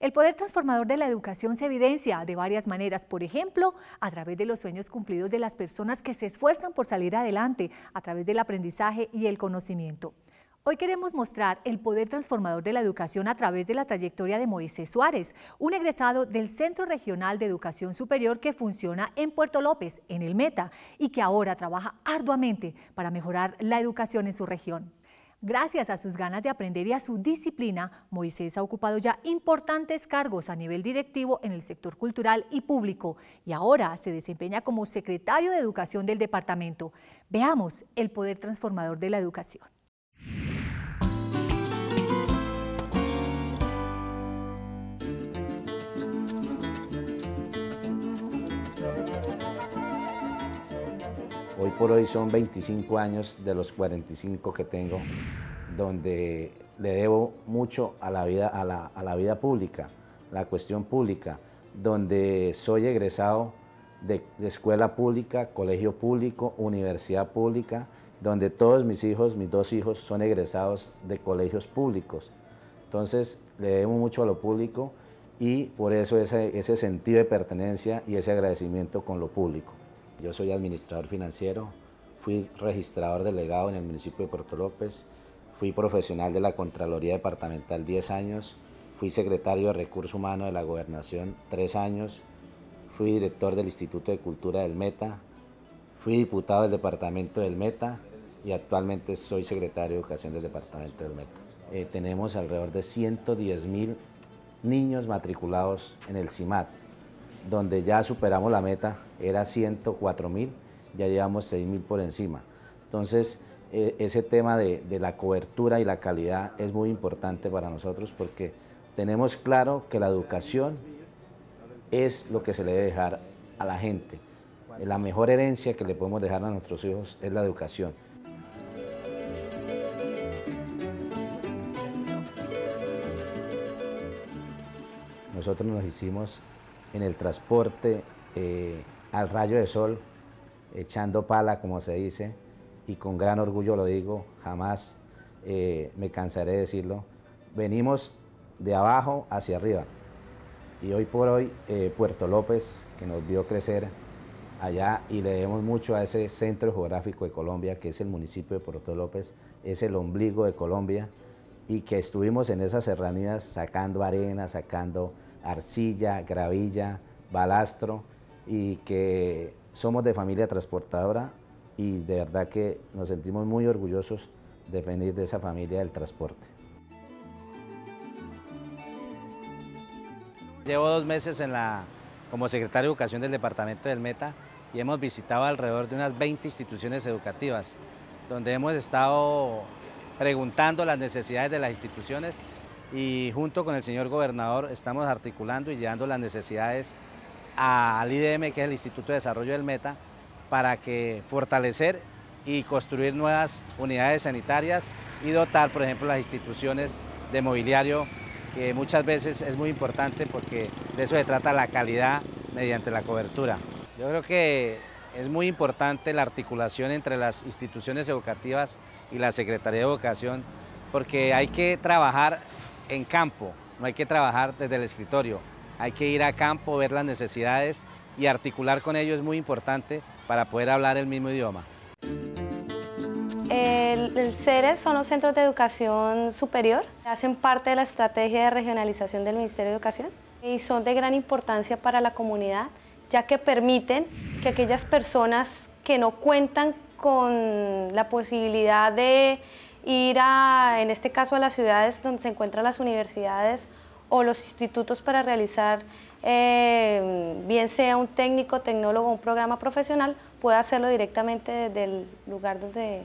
El poder transformador de la educación se evidencia de varias maneras, por ejemplo, a través de los sueños cumplidos de las personas que se esfuerzan por salir adelante, a través del aprendizaje y el conocimiento. Hoy queremos mostrar el poder transformador de la educación a través de la trayectoria de Moisés Suárez, un egresado del Centro Regional de Educación Superior que funciona en Puerto López, en el Meta, y que ahora trabaja arduamente para mejorar la educación en su región. Gracias a sus ganas de aprender y a su disciplina, Moisés ha ocupado ya importantes cargos a nivel directivo en el sector cultural y público, y ahora se desempeña como secretario de Educación del departamento. Veamos el poder transformador de la educación. Hoy por hoy son 25 años de los 45 que tengo, donde le debo mucho a la vida, a la vida pública, la cuestión pública, donde soy egresado de escuela pública, colegio público, universidad pública, donde todos mis hijos, mis dos hijos, son egresados de colegios públicos. Entonces, le debo mucho a lo público y por eso ese sentido de pertenencia y ese agradecimiento con lo público. Yo soy administrador financiero, fui registrador delegado en el municipio de Puerto López, fui profesional de la Contraloría Departamental 10 años, fui secretario de Recursos Humanos de la Gobernación 3 años, fui director del Instituto de Cultura del Meta, fui diputado del Departamento del Meta y actualmente soy secretario de Educación del Departamento del Meta. Tenemos alrededor de 110.000 niños matriculados en el CIMAT, donde ya superamos la meta, era 104.000, ya llevamos 6.000 por encima. Entonces, ese tema de la cobertura y la calidad es muy importante para nosotros porque tenemos claro que la educación es lo que se le debe dejar a la gente. La mejor herencia que le podemos dejar a nuestros hijos es la educación. Nosotros nos hicimos en el transporte al rayo de sol, echando pala, como se dice, y con gran orgullo lo digo, jamás me cansaré de decirlo, venimos de abajo hacia arriba. Y hoy por hoy, Puerto López, que nos vio crecer allá, y le debemos mucho a ese centro geográfico de Colombia, que es el municipio de Puerto López, es el ombligo de Colombia, y que estuvimos en esas serranías sacando arena, sacando arcilla, gravilla, balastro, y que somos de familia transportadora y de verdad que nos sentimos muy orgullosos de venir de esa familia del transporte. Llevo 2 meses como secretario de Educación del Departamento del Meta y hemos visitado alrededor de unas 20 instituciones educativas, donde hemos estado preguntando las necesidades de las instituciones y junto con el señor gobernador estamos articulando y llevando las necesidades al IDM, que es el Instituto de Desarrollo del Meta, para que fortalecer y construir nuevas unidades sanitarias y dotar, por ejemplo, las instituciones de mobiliario, que muchas veces es muy importante porque de eso se trata la calidad mediante la cobertura. Yo creo que es muy importante la articulación entre las instituciones educativas y la Secretaría de Educación, porque hay que trabajar en campo, no hay que trabajar desde el escritorio, hay que ir a campo, ver las necesidades y articular con ellos es muy importante para poder hablar el mismo idioma. El CERES son los Centros de Educación Superior, hacen parte de la estrategia de regionalización del Ministerio de Educación y son de gran importancia para la comunidad, ya que permiten que aquellas personas que no cuentan con la posibilidad de ir en este caso a las ciudades donde se encuentran las universidades o los institutos para realizar, bien sea un técnico, tecnólogo, un programa profesional, puede hacerlo directamente desde el lugar donde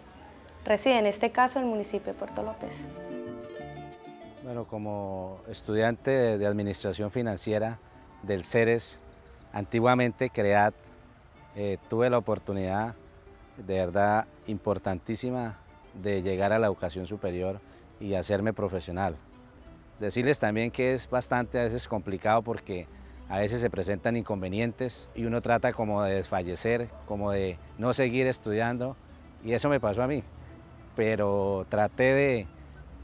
reside, en este caso el municipio de Puerto López. Bueno, como estudiante de Administración Financiera del CERES, antiguamente CREAD, tuve la oportunidad de verdad importantísima de llegar a la educación superior y hacerme profesional. Decirles también que es bastante a veces complicado porque a veces se presentan inconvenientes y uno trata como de desfallecer, como de no seguir estudiando y eso me pasó a mí. Pero traté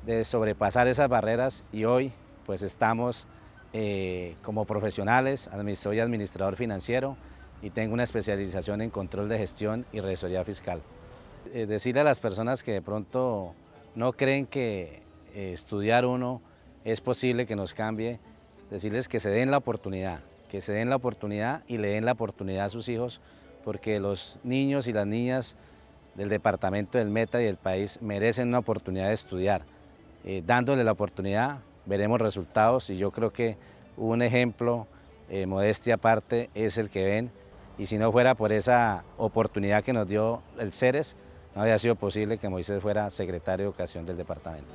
de sobrepasar esas barreras y hoy pues estamos como profesionales, soy administrador financiero y tengo una especialización en control de gestión y revisoría fiscal. Decirle a las personas que de pronto no creen que estudiar uno es posible que nos cambie, decirles que se den la oportunidad, y le den la oportunidad a sus hijos, porque los niños y las niñas del departamento del Meta y del país merecen una oportunidad de estudiar. Dándole la oportunidad veremos resultados, y yo creo que un ejemplo, modestia aparte, es el que ven, y si no fuera por esa oportunidad que nos dio el CERES, no habría sido posible que Moisés fuera secretario de Educación del departamento.